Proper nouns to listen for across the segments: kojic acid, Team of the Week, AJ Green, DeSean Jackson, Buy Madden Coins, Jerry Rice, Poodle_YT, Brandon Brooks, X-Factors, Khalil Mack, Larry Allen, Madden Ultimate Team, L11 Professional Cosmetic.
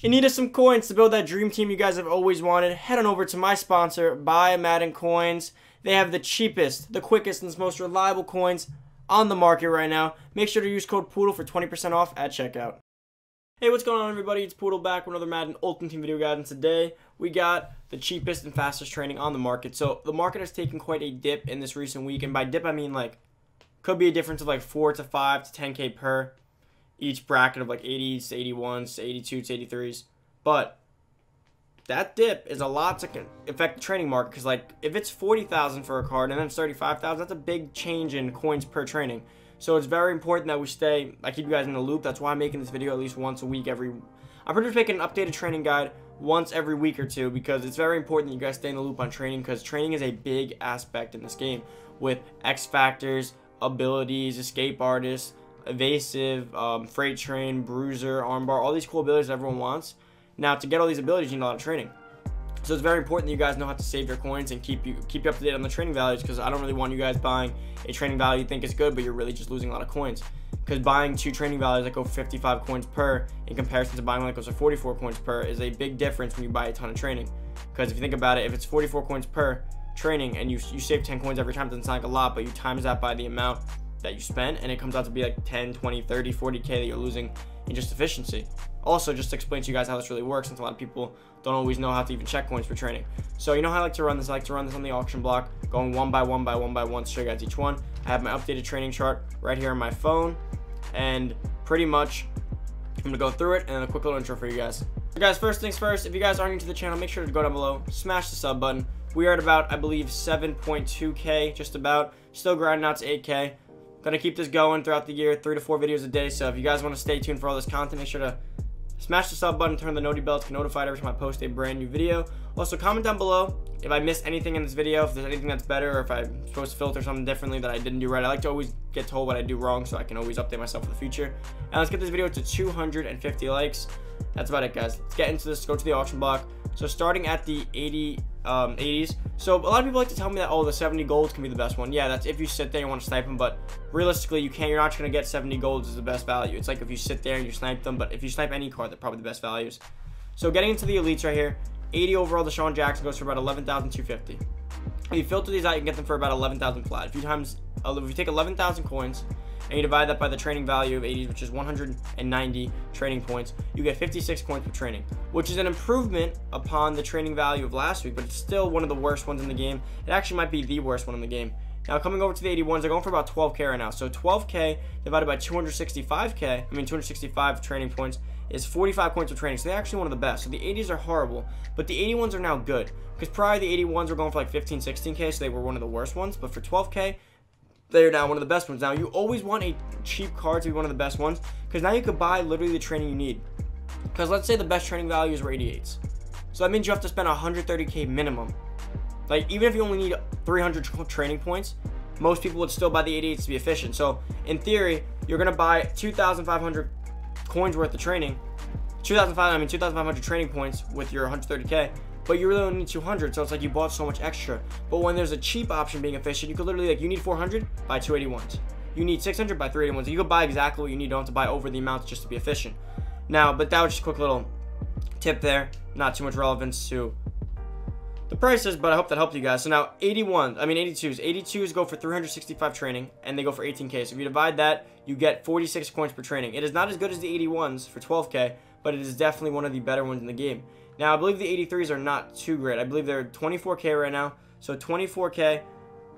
If you needed some coins to build that dream team you guys have always wanted, head on over to my sponsor, Buy Madden Coins. They have the cheapest, the quickest, and most reliable coins on the market right now. Make sure to use code Poodle for 20% off at checkout. Hey, what's going on, everybody? It's Poodle back with another Madden Ultimate Team video guide, and today we got the cheapest and fastest training on the market. So the market has taken quite a dip in this recent week, and by dip I mean like could be a difference of like 4 to 5 to 10K per each bracket of like 80s to 81s to 82s to 83s. But that dip is a lot to affect the training market, because like if it's 40,000 for a card and then it's 35,000, that's a big change in coins per training. So it's very important that we stay, I keep you guys in the loop. That's why I'm making this video at least once a week. I'm pretty much making an updated training guide once every week or two, because it's very important that you guys stay in the loop on training, because training is a big aspect in this game with X-Factors, abilities, escape artists, evasive, freight train, bruiser, armbar, all these cool abilities that everyone wants. Now, to get all these abilities, you need a lot of training. So it's very important that you guys know how to save your coins and keep you up to date on the training values, because I don't really want you guys buying a training value you think is good, but you're really just losing a lot of coins. Because buying two training values that go 55 coins per in comparison to buying one that goes to 44 coins per is a big difference when you buy a ton of training. Because if you think about it, if it's 44 coins per training and you save 10 coins every time, it doesn't sound like a lot, but you times that by the amount that you spent, and it comes out to be like 10, 20, 30, 40K that you're losing in just efficiency. Also, just to explain to you guys how this really works, since a lot of people don't always know how to even check coins for training. So you know how I like to run this? I like to run this on the auction block, going one by one to show you guys each one. I have my updated training chart right here on my phone, and pretty much I'm gonna go through it and then a quick little intro for you guys. So guys, first things first, if you guys aren't new to the channel, make sure to go down below, smash the sub button. We are at about, I believe, 7.2K, just about, still grinding out to 8K. Gonna keep this going throughout the year, 3 to 4 videos a day. So if you guys want to stay tuned for all this content, make sure to smash the sub button, turn on the noti bell to get notified every time I post a brand new video. Also, comment down below if I missed anything in this video, if there's anything that's better, or if I'm supposed to filter something differently that I didn't do right. I like to always get told what I do wrong so I can always update myself for the future. And let's get this video to 250 likes. That's about it, guys. Let's get into this. Go to the auction block. So starting at the 80s. So a lot of people like to tell me that, oh, the 70 golds can be the best one. Yeah, that's if you sit there and want to snipe them, but realistically, you can't, you're not going to get 70 golds is the best value. It's like if you sit there and you snipe them, but if you snipe any card, they're probably the best values. So getting into the elites right here, 80 overall, DeSean Jackson goes for about 11,250. If you filter these out, you can get them for about 11,000 flat. If you take 11,000 coins and you divide that by the training value of 80s, which is 190 training points, you get 56 coins per training, which is an improvement upon the training value of last week, but it's still one of the worst ones in the game. It actually might be the worst one in the game. Now, coming over to the 81s, they're going for about 12K right now. So 12K divided by 265 training points is 45 coins per training. So they're actually one of the best. So the 80s are horrible, but the 81s are now good, because prior to the 81s were going for like 15, 16K, so they were one of the worst ones. But for 12K, they're now one of the best ones. Now, you always want a cheap card to be one of the best ones, because now you could buy literally the training you need. Because let's say the best training values were 88s. So that means you have to spend 130K minimum. Like, even if you only need 300 training points, most people would still buy the 88s to be efficient. So in theory, you're going to buy 2,500 coins worth of training, 2,500 training points with your 130K. But you really only need 200, so it's like you bought so much extra. But when there's a cheap option being efficient, you could literally, like, you need 400, buy 281s. You need 600, buy 381s. You could buy exactly what you need. You don't have to buy over the amounts just to be efficient. Now, but that was just a quick little tip there. Not too much relevance to the prices, but I hope that helped you guys. So now 82s. 82s go for 365 training, and they go for 18K. So if you divide that, you get 46 coins per training. It is not as good as the 81s for 12K, but it is definitely one of the better ones in the game. Now, I believe the 83s are not too great. I believe they're 24K right now. So 24K,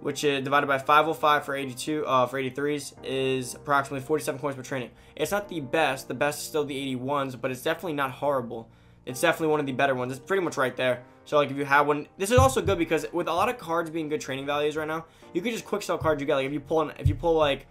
which is divided by 505 for 83s, is approximately 47 coins per training. It's not the best. The best is still the 81s, but it's definitely not horrible. It's definitely one of the better ones. It's pretty much right there. So, like, if you have one, this is also good, because with a lot of cards being good training values right now, you could just quick sell cards you get. Like, if you pull like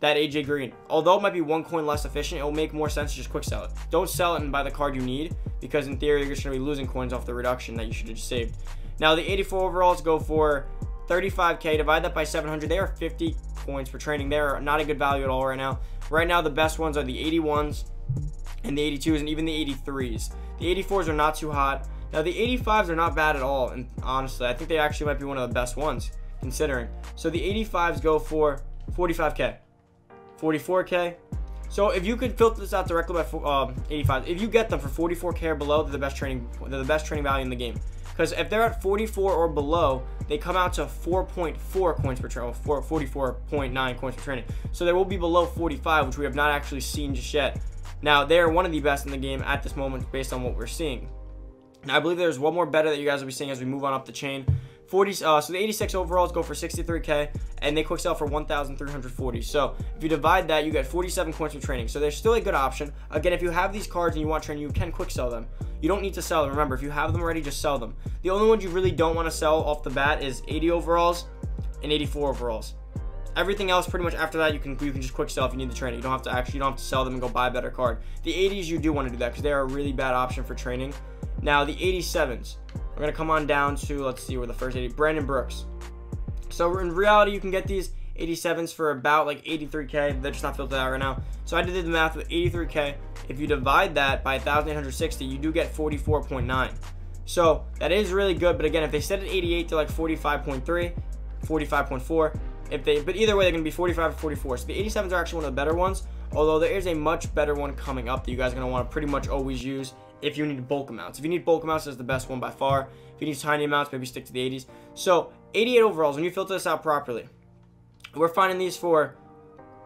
that AJ Green, although it might be one coin less efficient, it will make more sense to just quick sell it. Don't sell it and buy the card you need, because in theory, you're just going to be losing coins off the reduction that you should have just saved. Now, the 84 overalls go for 35K. Divide that by 700. They are 50 coins per training. They are not a good value at all right now. Right now, the best ones are the 81s and the 82s and even the 83s. The 84s are not too hot. Now, the 85s are not bad at all, and honestly, I think they actually might be one of the best ones, considering. So the 85s go for 45K. 44K. So if you could filter this out directly by 85, if you get them for 44K or below, they're the best trading. They're the best trading value in the game. Because if they're at 44 or below, they come out to 4.4 coins per trade, 44.9 coins per trade. So they will be below 45, which we have not actually seen just yet. Now they are one of the best in the game at this moment based on what we're seeing. Now I believe there's one more better that you guys will be seeing as we move on up the chain. 40, so the 86 overalls go for 63K, and they quick sell for 1,340. So if you divide that, you get 47 coins from training. So they're still a good option. Again, if you have these cards and you want training, you can quick sell them. You don't need to sell them. Remember, if you have them already, just sell them. The only ones you really don't want to sell off the bat is 80 overalls and 84 overalls. Everything else, pretty much after that, you can just quick sell if you need the training. You don't have to sell them and go buy a better card. The 80s, you do want to do that because they are a really bad option for training. Now the 87s. We're going to come on down to, let's see where the first 80, Brandon Brooks. So in reality, you can get these 87s for about like 83K. They're just not filtered out right now. So I did the math with 83K. If you divide that by 1,860, you do get 44.9. So that is really good. But again, if they set at 88, they're like 45.3, 45.4. But either way, they're going to be 45 or 44. So the 87s are actually one of the better ones. Although there is a much better one coming up that you guys are going to want to pretty much always use. If you need bulk amounts, that's the best one by far. If you need tiny amounts, maybe stick to the 80s. So 88 overalls, when you filter this out properly, we're finding these for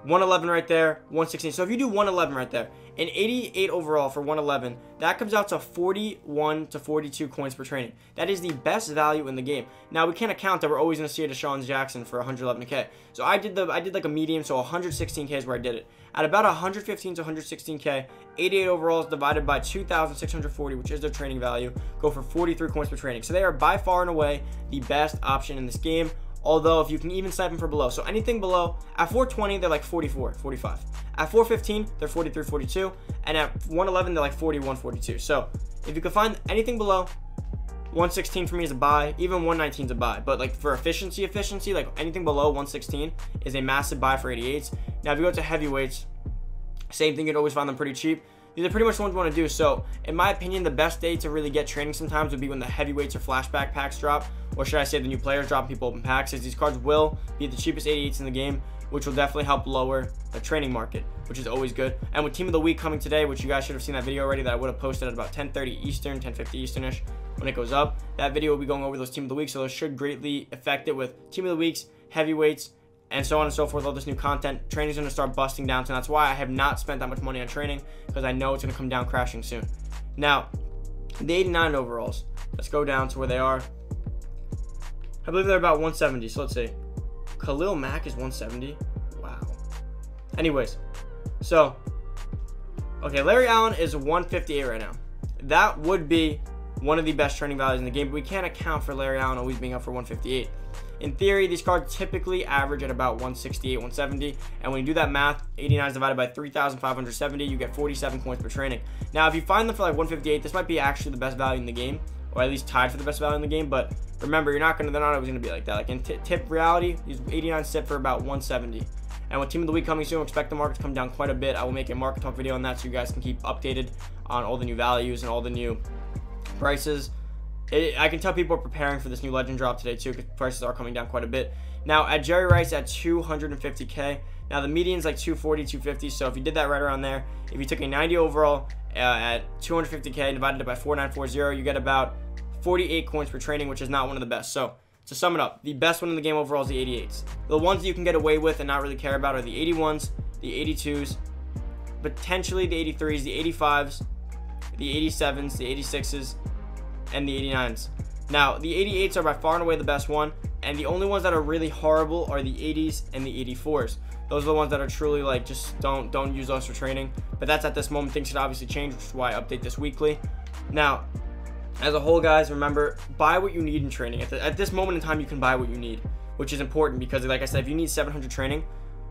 111 right there, 116. So if you do 111 right there, an 88 overall for 111, that comes out to 41 to 42 coins per training. That is the best value in the game. Now we can't account that we're always going to see a DeSean Jackson for 111K. So I did like a medium, so 116K is where I did it. At about 115 to 116K, 88 overalls divided by 2,640, which is their training value, go for 43 coins per training. So they are by far and away the best option in this game. Although if you can even siphon for below, so anything below at 420, they're like 44, 45. At 415, they're 43, 42, and at 111, they're like 41, 42. So if you can find anything below, 116 for me is a buy. Even 119 is a buy. But like for efficiency, like anything below 116 is a massive buy for 88s. Now if you go to heavyweights, same thing. You'd always find them pretty cheap. These are pretty much the ones you want to do. So in my opinion, the best day to really get training sometimes would be when the heavyweights or flashback packs drop, or should I say the new players drop, people open packs, as these cards will be the cheapest 88s in the game, which will definitely help lower the training market, which is always good. And with Team of the Week coming today, which you guys should have seen that video already that I would have posted at about 10:30 Eastern, 10:50 Eastern-ish when it goes up. That video will be going over those Team of the Week, so those should greatly affect it with Team of the Weeks, heavyweights, and so on and so forth. All this new content, training's going to start busting down, so that's why I have not spent that much money on training, because I know it's going to come down crashing soon. Now, the 89 overalls. Let's go down to where they are. I believe they're about 170, so let's see. Khalil Mack is 170? Wow. Anyways, so, okay, Larry Allen is 158 right now. That would be one of the best training values in the game, but we can't account for Larry Allen always being up for 158. In theory, these cards typically average at about 168, 170, and when you do that math, 89 is divided by 3,570, you get 47 coins per training. Now, if you find them for like 158, this might be actually the best value in the game, or at least tied for the best value in the game, but remember, they're not always gonna be like that. Like in tip reality, these 89 sit for about 170. And with Team of the Week coming soon, expect the market to come down quite a bit. I will make a market talk video on that so you guys can keep updated on all the new values and all the new prices. I can tell people are preparing for this new legend drop today too, because prices are coming down quite a bit. Now at Jerry Rice at 250K. Now the median's like 240, 250. So if you did that right around there, if you took a 90 overall at 250K divided it by 4940, you get about 48 coins per training, which is not one of the best. So to sum it up, the best one in the game overall is the 88s. The ones that you can get away with and not really care about are the 81s, the 82s, potentially the 83s, the 85s, the 87s, the 86s, and the 89s. Now the 88s are by far and away the best one, and the only ones that are really horrible are the 80s and the 84s. Those are the ones that are truly like, just don't use those for training. But that's at this moment. Things should obviously change, which is why I update this weekly. Now as a whole, guys, remember, buy what you need in training. At this moment in time, you can buy what you need, which is important, because like I said, if you need 700 training,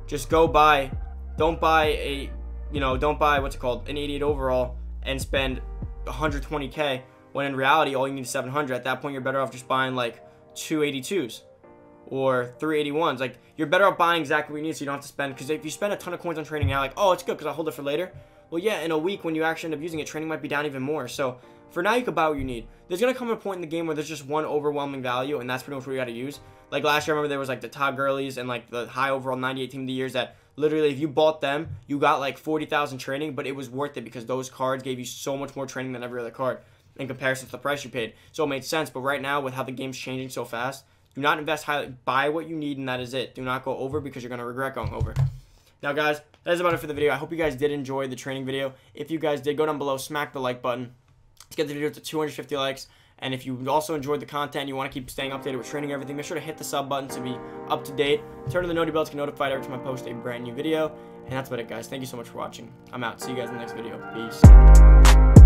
just go buy. Don't buy a, you know, don't buy what's it called, an 88 overall and spend 120K when in reality all you need is 700. At that point, you're better off just buying like 282s or 381s. Like, you're better off buying exactly what you need, so you don't have to spend, because if you spend a ton of coins on training now, like, oh, it's good because I'll hold it for later. Well, yeah, in a week when you actually end up using it, training might be down even more. So for now, you can buy what you need. There's going to come a point in the game where there's just one overwhelming value, and that's pretty much what you got to use. Like last year, I remember there was like the Todd Gurley's and like the high overall 98 team of the years that Literally, if you bought them, you got like 40,000 training, but it was worth it because those cards gave you so much more training than every other card in comparison to the price you paid. So it made sense, but right now with how the game's changing so fast, do not invest highly. Buy what you need, and that is it. Do not go over because you're going to regret going over. Now, guys, that is about it for the video. I hope you guys did enjoy the training video. If you guys did, go down below, smack the like button. Let's get the video to 250 likes. And if you also enjoyed the content, you want to keep staying updated with training and everything, make sure to hit the sub button to be up to date. Turn on the notification bell to get notified every time I post a brand new video. And that's about it, guys. Thank you so much for watching. I'm out. See you guys in the next video. Peace.